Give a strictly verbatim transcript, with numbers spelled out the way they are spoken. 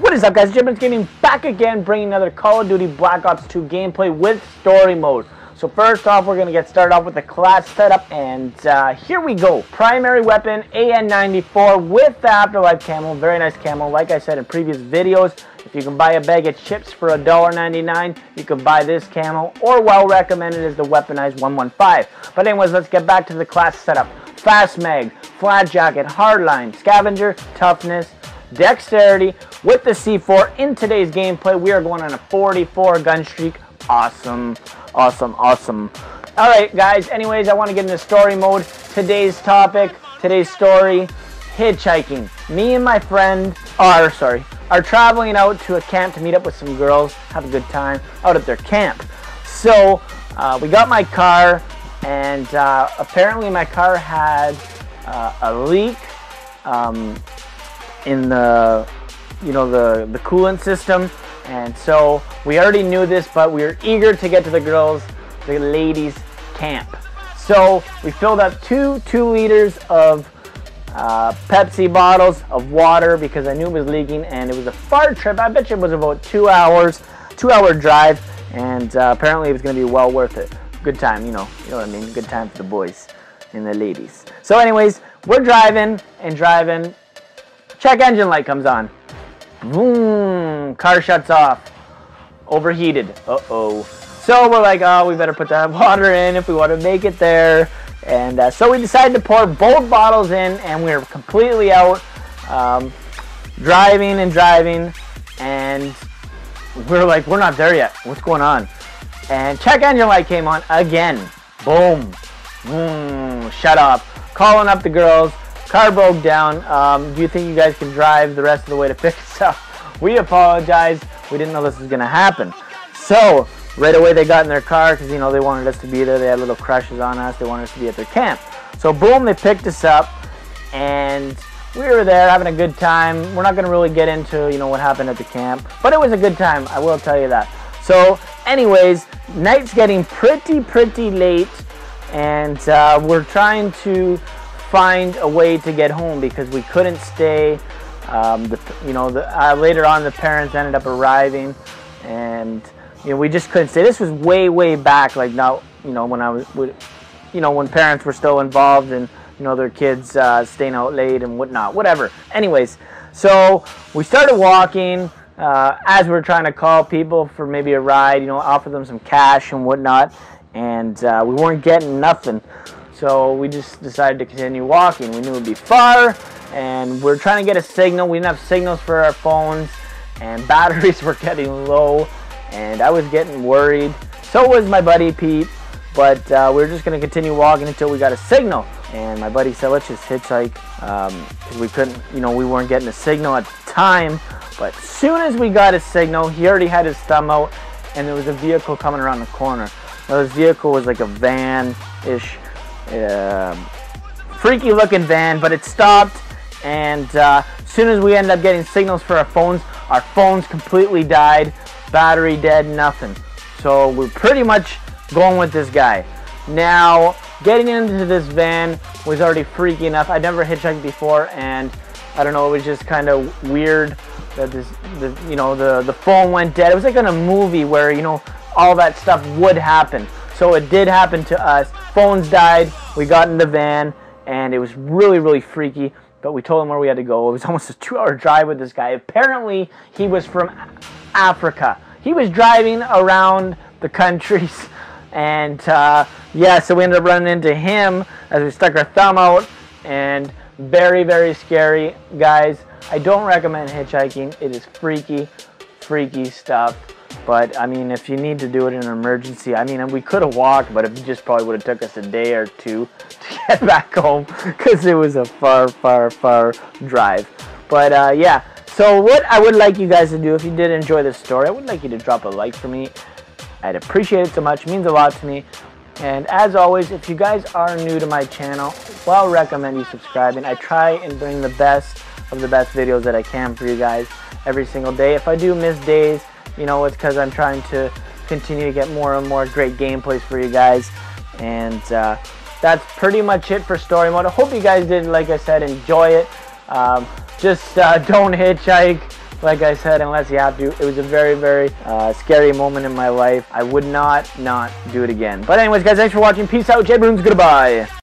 What is up, guys? Jbrunz Gaming back again, bringing another Call of Duty Black Ops two gameplay with story mode. So first off, we're going to get started off with the class setup, and uh, here we go. Primary weapon, A N ninety-four with the Afterlife Camel. Very nice camel. Like I said in previous videos, if you can buy a bag of chips for a dollar ninety-nine, you can buy this camel, or well recommended is the weaponized one one five. But anyways, let's get back to the class setup. Fast mag, flat jacket, hardline, scavenger, toughness, dexterity with the C four. In today's gameplay, we are going on a forty-four gun streak. Awesome, awesome, awesome. Alright guys, anyways, I want to get into story mode. Today's topic, today's story, hitchhiking. Me and my friend are, sorry, are traveling out to a camp to meet up with some girls, have a good time out at their camp. So, uh, we got my car, and uh, apparently my car had uh, a leak um, in the, you know, the, the coolant system. And so we already knew this, but we were eager to get to the girls, the ladies' camp. So we filled up two two liters of uh, Pepsi bottles of water because I knew it was leaking, and it was a far trip. I bet you it was about two hours, two hour drive, and uh, apparently it was going to be well worth it. Good time, you know, you know what I mean. Good time for the boys and the ladies. So, anyways, we're driving and driving. Check engine light comes on. Boom! Car shuts off. Overheated. Uh-oh. So we're like, oh, we better put that water in if we want to make it there. And uh, so we decided to pour both bottles in, and we were completely out um, driving and driving. And we're like, we're not there yet. What's going on? And check engine light came on again. Boom. Boom. Shut off. Calling up the girls. Car broke down. Um, do you think you guys can drive the rest of the way to pick us up? We apologize. We didn't know this was going to happen. So right away they got in their car because, you know, they wanted us to be there. They had little crushes on us. They wanted us to be at their camp. So boom, they picked us up, and we were there having a good time. We're not going to really get into, you know, what happened at the camp, but it was a good time. I will tell you that. So anyways, night's getting pretty, pretty late, and uh, we're trying to find a way to get home because we couldn't stay. Um, the, you know, the, uh, later on the parents ended up arriving, and you know, we just couldn't stay. This was way, way back, like not, you know, when I was, you know, when parents were still involved and you know their kids uh, staying out late and whatnot, whatever. Anyways, so we started walking uh, as we were trying to call people for maybe a ride, you know, offer them some cash and whatnot, and uh, we weren't getting nothing. So we just decided to continue walking. We knew it would be far, and we're trying to get a signal. We didn't have signals for our phones, and batteries were getting low, and I was getting worried. So was my buddy Pete, but uh, we were just going to continue walking until we got a signal. And my buddy said, let's just hitchhike, because um, we couldn't, you know, we weren't getting a signal at the time. But as soon as we got a signal, he already had his thumb out, and there was a vehicle coming around the corner. Now, this vehicle was like a van-ish. Uh, freaky looking van, but it stopped, and uh, as soon as we ended up getting signals for our phones, our phones completely died, battery dead, nothing. So we're pretty much going with this guy. Now, getting into this van was already freaky enough. I'd never hitchhiked before, and I don't know, it was just kind of weird that this, the, you know, the, the phone went dead. It was like in a movie where, you know, all that stuff would happen. So it did happen to us. Phones died, we got in the van, and it was really, really freaky, but we told him where we had to go. It was almost a two-hour drive with this guy. Apparently, he was from Africa. He was driving around the countries, and uh, yeah, so we ended up running into him as we stuck our thumb out, and very, very scary. Guys, I don't recommend hitchhiking. It is freaky, freaky stuff. But, I mean, if you need to do it in an emergency, I mean, we could have walked, but it just probably would have took us a day or two to get back home because it was a far, far, far drive. But, uh, yeah, so what I would like you guys to do, if you did enjoy this story, I would like you to drop a like for me. I'd appreciate it so much. It means a lot to me. And, as always, if you guys are new to my channel, well, I recommend you subscribing. I try and bring the best of the best videos that I can for you guys every single day. If I do miss days, you know, it's because I'm trying to continue to get more and more great gameplays for you guys. And uh, that's pretty much it for story mode. I hope you guys did, like I said, enjoy it. Um, just uh, don't hitchhike. Like I said, unless you have to, it was a very, very uh, scary moment in my life. I would not, not do it again. But anyways, guys, thanks for watching. Peace out, Jbrunz. Goodbye.